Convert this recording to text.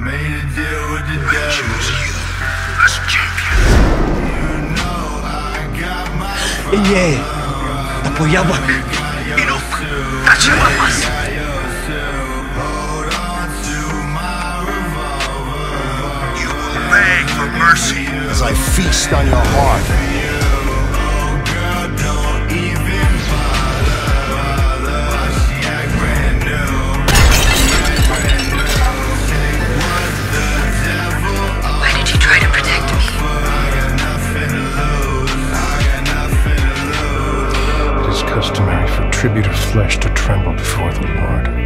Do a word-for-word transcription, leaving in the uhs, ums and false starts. made a deal with the devil. I choose you as champion. You know I got my power. Yeah. Apoya bak. Inok. Kaçırmamaz. You will beg for mercy as I feast on your heart. Customary for tribute of flesh to tremble before the Lord.